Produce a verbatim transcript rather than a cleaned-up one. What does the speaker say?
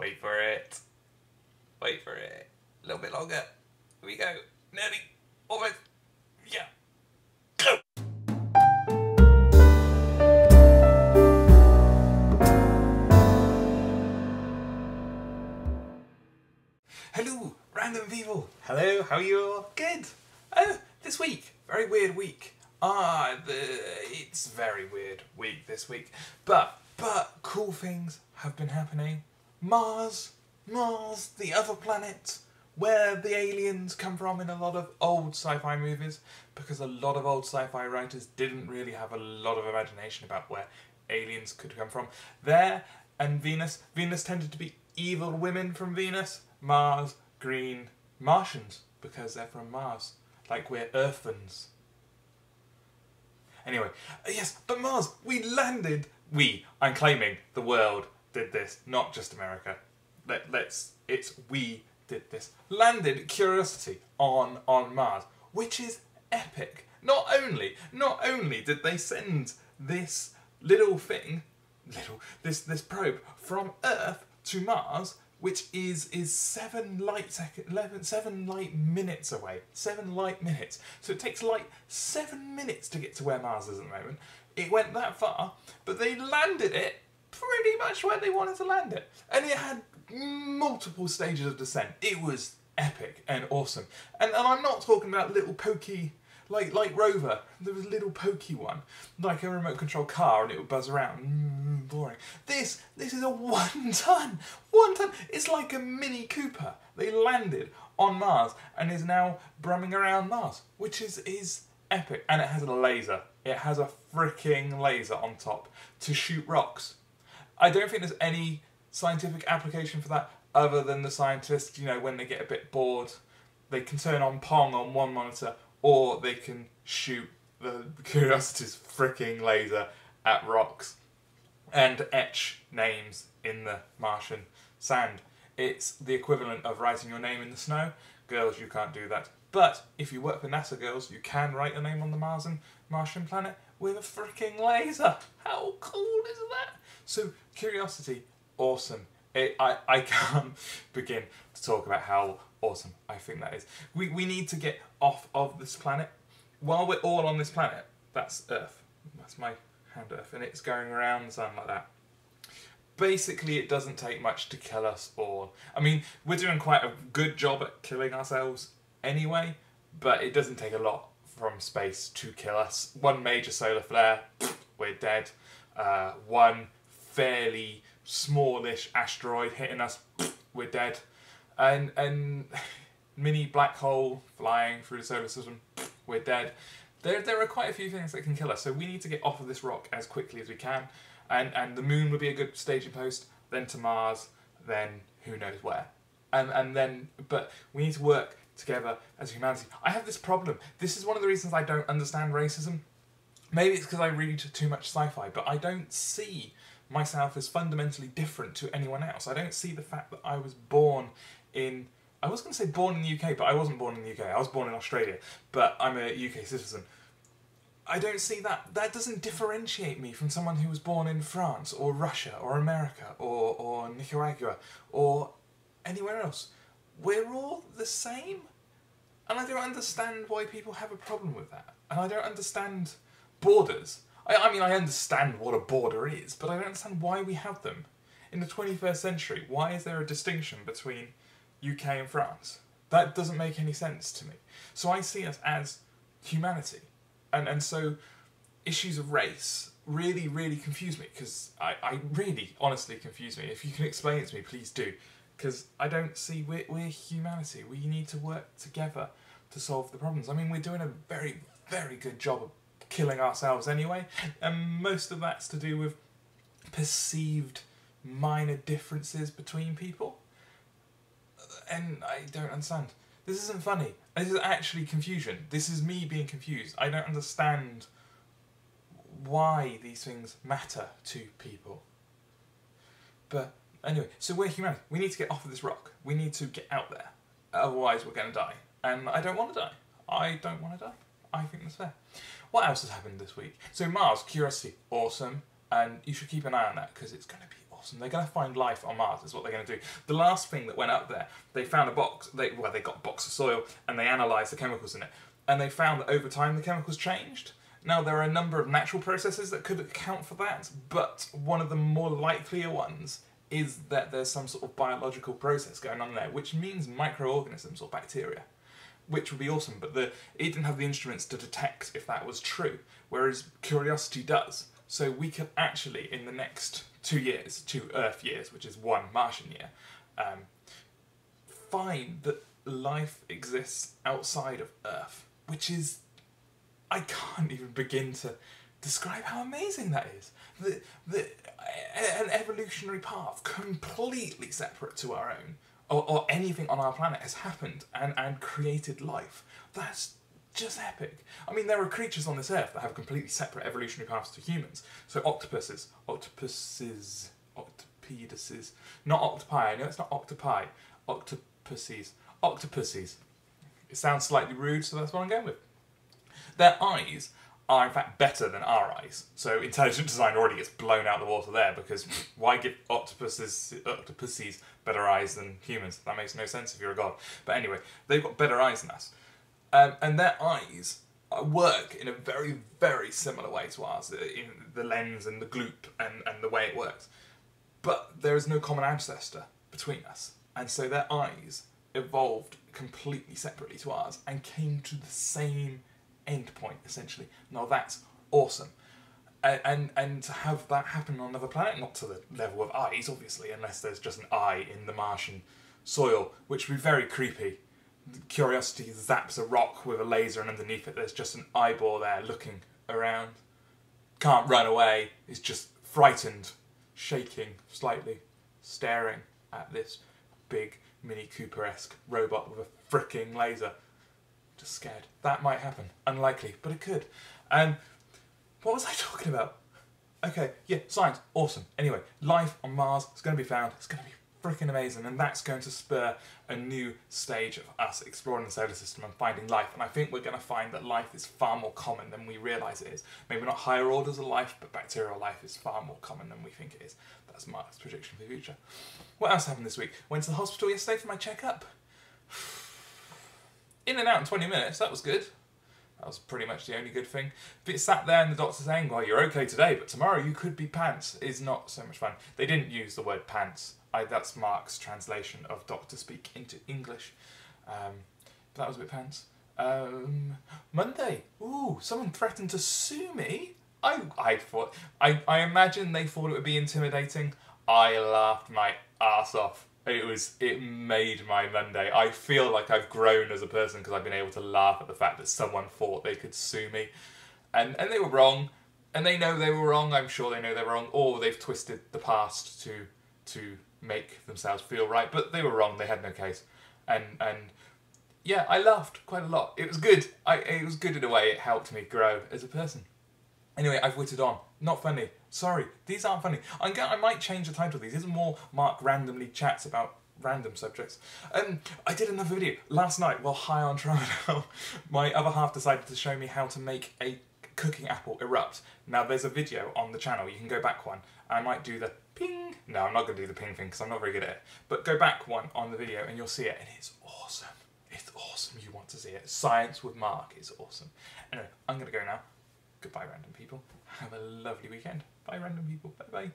Wait for it. Wait for it. A little bit longer. Here we go. Nearly. Almost. Yeah. Go! Hello, random people. Hello, how are you all? Good. Oh, this week. Very weird week. Ah, the, it's very weird week this week. But, but, cool things have been happening. Mars, Mars, the other planet, where the aliens come from in a lot of old sci-fi movies, because a lot of old sci-fi writers didn't really have a lot of imagination about where aliens could come from. There and Venus. Venus tended to be evil women from Venus. Mars, green, Martians, because they're from Mars, like we're earthens. Anyway, yes, but Mars, we landed. We, I'm claiming the world did this, not just America. Let, let's, it's we did this. Landed Curiosity on, on Mars, which is epic. Not only, not only did they send this little thing, little, this, this probe from Earth to Mars, which is, is seven light seconds, eleven, seven light minutes away. Seven light minutes. So it takes like seven minutes to get to where Mars is at the moment. It went that far, but they landed it pretty much where they wanted to land it. And it had multiple stages of descent. It was epic and awesome. And, and I'm not talking about little pokey, like, like Rover. There was a little pokey one, like a remote control car, and it would buzz around. Mm, boring. This, this is a one ton, one ton. It's like a Mini Cooper. They landed on Mars and is now brumming around Mars, which is, is epic. And it has a laser. It has a freaking laser on top to shoot rocks. I don't think there's any scientific application for that other than the scientists, you know, when they get a bit bored, they can turn on Pong on one monitor, or they can shoot the Curiosity's fricking laser at rocks and etch names in the Martian sand. It's the equivalent of writing your name in the snow. Girls, you can't do that. But if you work for NASA, girls, you can write your name on the Martian, Martian planet with a fricking laser. How cool is that? So, Curiosity, awesome. It, I, I can't begin to talk about how awesome I think that is. We, we need to get off of this planet. While we're all on this planet, that's Earth. That's my hand Earth, and it's going around the sun like that. Basically, it doesn't take much to kill us all. I mean, we're doing quite a good job at killing ourselves anyway, but it doesn't take a lot from space to kill us. One major solar flare, we're dead. Uh, one... fairly smallish asteroid hitting us, we're dead. And and mini black hole flying through the solar system, we're dead. There there are quite a few things that can kill us, so we need to get off of this rock as quickly as we can. And and the moon would be a good staging post, then to Mars, then who knows where. And and then but we need to work together as humanity. I have this problem. This is one of the reasons I don't understand racism. Maybe it's because I read too much sci-fi, but I don't see myself as fundamentally different to anyone else. I don't see the fact that I was born in... I was going to say born in the U K, but I wasn't born in the U K. I was born in Australia, but I'm a U K citizen. I don't see that. That doesn't differentiate me from someone who was born in France, or Russia, or America, or, or Nicaragua, or anywhere else. We're all the same. And I don't understand why people have a problem with that. And I don't understand borders. I mean, I understand what a border is, but I don't understand why we have them. In the twenty-first century, why is there a distinction between U K and France? That doesn't make any sense to me. So I see us as humanity. And and so issues of race really, really confuse me, because I, I really, honestly confuse me. If you can explain it to me, please do, because I don't see we're, we're humanity. We need to work together to solve the problems. I mean, we're doing a very, very good job of killing ourselves anyway, and most of that's to do with perceived minor differences between people, and I don't understand. This isn't funny. This is actually confusion. This is me being confused. I don't understand why these things matter to people. But anyway, so we're humanity. We need to get off of this rock. We need to get out there. Otherwise we're going to die, and I don't want to die. I don't want to die. I think that's fair. What else has happened this week? So Mars, Curiosity, awesome. and you should keep an eye on that because it's going to be awesome. They're going to find life on Mars is what they're going to do. The last thing that went up there, they found a box, they, well they got a box of soil and they analysed the chemicals in it, and they found that over time the chemicals changed. Now there are a number of natural processes that could account for that, but one of the more likelier ones is that there's some sort of biological process going on there, which means microorganisms or bacteria, which would be awesome, but the, it didn't have the instruments to detect if that was true, whereas Curiosity does. So we could actually, in the next two years, two Earth years, which is one Martian year, um, find that life exists outside of Earth, which is, I can't even begin to describe how amazing that is. The, the, an evolutionary path completely separate to our own, or, or anything on our planet has happened and, and created life. That's just epic. I mean, there are creatures on this Earth that have completely separate evolutionary paths to humans. So octopuses, octopuses, octopeduses, not octopi, I know it's not octopi, octopuses, octopuses. It sounds slightly rude, so that's what I'm going with. Their eyes are in fact better than our eyes, so intelligent design already gets blown out of the water there, because why give octopuses, octopuses better eyes than humans? That makes no sense if you're a god. But anyway, they've got better eyes than us. Um, and their eyes work in a very, very similar way to ours, in the lens and the gloop and, and the way it works. But there is no common ancestor between us, and so their eyes evolved completely separately to ours and came to the same end point, essentially. Now that's awesome. And, and and to have that happen on another planet, not to the level of eyes, obviously, unless there's just an eye in the Martian soil, which would be very creepy. Curiosity zaps a rock with a laser, and underneath it there's just an eyeball there looking around. Can't run away, it's just frightened, shaking slightly, staring at this big Mini Cooper-esque robot with a fricking laser. Just scared. That might happen. Unlikely, but it could. Um, what was I talking about? Okay, yeah, science, awesome. Anyway, life on Mars is going to be found. It's going to be freaking amazing, and that's going to spur a new stage of us exploring the solar system and finding life. And I think we're going to find that life is far more common than we realise it is. Maybe not higher orders of life, but bacterial life is far more common than we think it is. That's my prediction for the future. What else happened this week? Went to the hospital yesterday for my checkup. In and out in twenty minutes, that was good. That was pretty much the only good thing. But it sat there and the doctor saying, well, you're okay today, but tomorrow you could be pants, is not so much fun. They didn't use the word pants. I, that's Mark's translation of doctor speak into English. Um, but that was a bit pants. Um, Monday. Ooh, someone threatened to sue me. I, I thought, I, I imagine they thought it would be intimidating. I laughed my ass off. It was, it made my Monday. I feel like I've grown as a person because I've been able to laugh at the fact that someone thought they could sue me. And, and they were wrong. And they know they were wrong. I'm sure they know they were wrong. Or they've twisted the past to to make themselves feel right. But they were wrong. They had no case. And, and yeah, I laughed quite a lot. It was good. I, it was good in a way. It helped me grow as a person. Anyway, I've witted on. Not funny. Sorry, these aren't funny. I'm gonna, I might change the title of these. These are more Mark randomly chats about random subjects. Um, I did another video last night while high on Tramadol. My other half decided to show me how to make a cooking apple erupt. Now there's a video on the channel. You can go back one. I might do the ping. No, I'm not going to do the ping thing because I'm not very good at it. But go back one on the video and you'll see it. And it's awesome. It's awesome. You want to see it. Science with Mark is awesome. Anyway, I'm going to go now. Goodbye, random people. Have a lovely weekend. Bye, random people. Bye-bye.